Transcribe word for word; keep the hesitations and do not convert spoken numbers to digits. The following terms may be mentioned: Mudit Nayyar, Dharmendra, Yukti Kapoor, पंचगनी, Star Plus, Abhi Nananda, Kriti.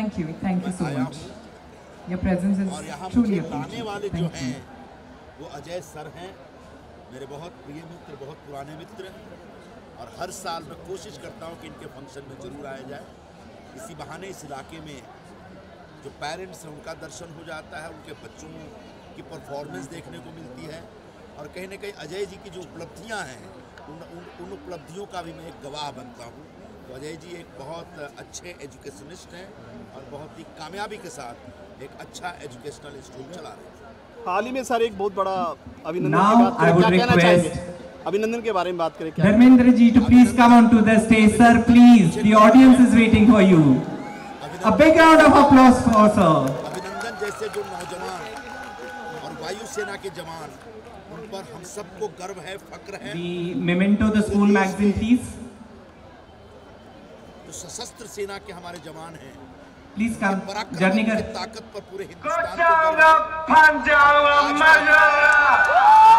Thank you, thank you so much. Your presence is truly appreciated. Thank you. वो Ajay sir हैं, मेरे बहुत प्रिय मित्र, बहुत पुराने मित्र हैं और हर साल मैं कोशिश करता हूं कि इनके फंक्शन में ज़रूर आया जाए। इसी बहाने इस इलाके में जो पेरेंट्स हैं उनका दर्शन हो जाता है, उनके बच्चों की परफॉर्मेंस देखने को मिलती है और कहीं ना कहीं अजय जी की जो उपलब्धियां हैं उन उन, उन उपलब्धियों का भी मैं एक गवाह बनता हूँ। तो अजय जी एक बहुत अच्छे एजुकेशनिस्ट हैं और बहुत ही कामयाबी के साथ एक अच्छा एजुकेशनल इंस्टीट्यूट चला रहे हैं। हाल ही में सर एक बहुत बड़ा अभिनंदन क्या कहना चाहिए, अभिनंदन के बारे में बात करें? Dharmendra ji to please come on to the stage sir, please the audience is waiting for you. A big round of applause for sir. अभिनंदन जैसे जो नौजवान और वायुसेना के जवान, उन पर हम सबको गर्व है, फक्र है। The memento the school magazine please. जो सशस्त्र सेना के हमारे जवान हैं, प्लीज काम जर्नी कर, ताकत पर पूरे हिंदुस्तान को, पंजाब मर जाएगा।